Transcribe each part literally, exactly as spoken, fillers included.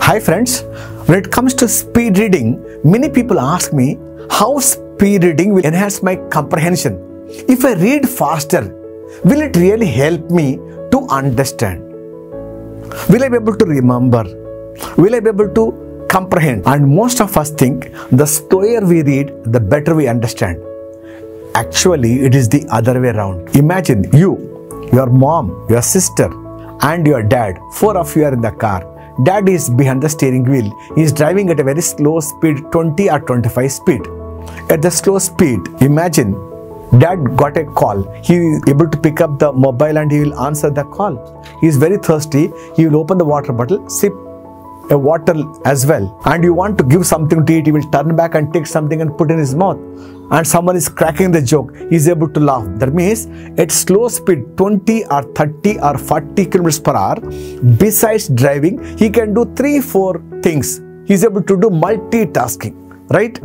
Hi friends, when it comes to speed reading, many people ask me how speed reading will enhance my comprehension. If I read faster, will it really help me to understand? Will I be able to remember? Will I be able to comprehend? And most of us think the slower we read, the better we understand. Actually, it is the other way around. Imagine you, your mom, your sister, and your dad, four of you are in the car. Dad is behind the steering wheel. He is driving at a very slow speed, twenty or twenty-five speed. At the slow speed, imagine Dad got a call. He is able to pick up the mobile and he will answer the call. He is very thirsty. He will open the water bottle, sip a water as well. And you want to give something to eat, he will turn back and take something and put in his mouth. And someone is cracking the joke. He is able to laugh. That means at slow speed, twenty or thirty or forty kilometers per hour, besides driving, he can do three, four things. He is able to do multitasking, right?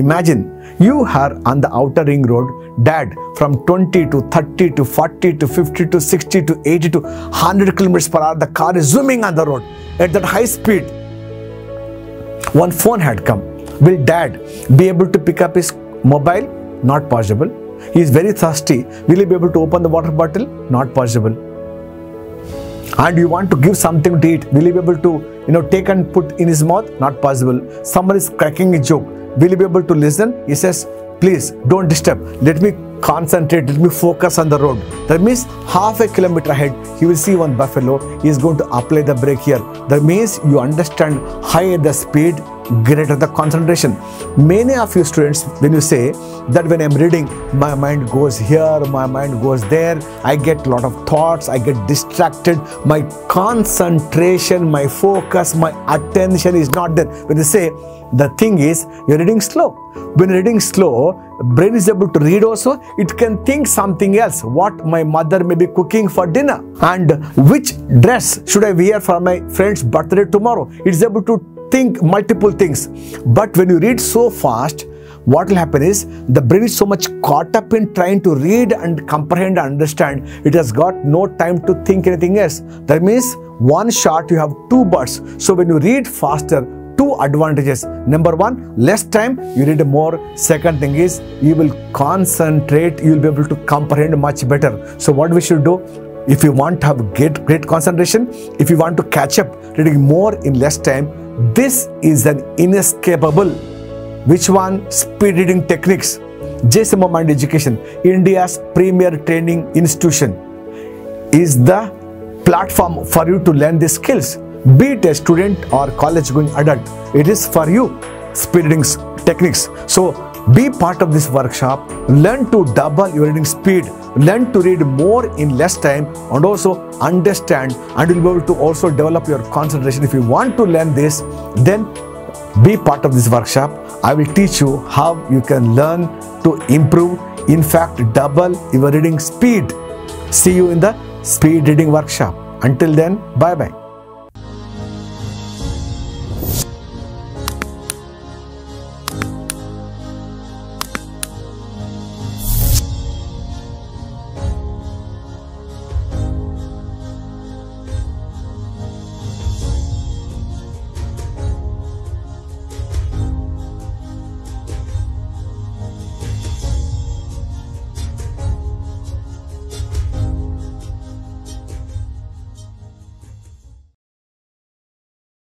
Imagine you are on the outer ring road, Dad from twenty to thirty to forty to fifty to sixty to eighty to one hundred kilometers per hour, the car is zooming on the road at that high speed. One phone had come. Will Dad be able to pick up his mobile? Not possible. He is very thirsty. Will he be able to open the water bottle? Not possible. And you want to give something to eat. Will he be able to, you know, take and put in his mouth? Not possible. Someone is cracking a joke. Will you be able to listen? He says, please don't disturb. Let me concentrate. Let me focus on the road. That means half a kilometer ahead, he will see one buffalo. He is going to apply the brake here. That means you understand, higher the speed, greater the concentration. Many of you students, when you say that when I'm reading, my mind goes here, my mind goes there, I get a lot of thoughts, I get distracted, my concentration, my focus, my attention is not there. When you say, the thing is, you're reading slow. When reading slow, brain is able to read also. It can think something else. What my mother may be cooking for dinner, and which dress should I wear for my friend's birthday tomorrow. It's able to think multiple things. But when you read so fast, what will happen is the brain is so much caught up in trying to read and comprehend and understand, it has got no time to think anything else. That means one shot you have two birds. So when you read faster, two advantages. Number one, less time, you read more. Second thing is, you will concentrate, you will be able to comprehend much better. So what we should do, if you want to have great, great concentration, if you want to catch up, reading more in less time, this is an inescapable, which one? Speed reading techniques. Jayasimha Mind Education, India's premier training institution, is the platform for you to learn these skills. Be it a student or college going adult, it is for you, speed reading techniques. So be part of this workshop, learn to double your reading speed, learn to read more in less time, and also understand, and you'll be able to also develop your concentration. If you want to learn this, then be part of this workshop. I will teach you how you can learn to improve, in fact double your reading speed. See you in the speed reading workshop. Until then, bye bye.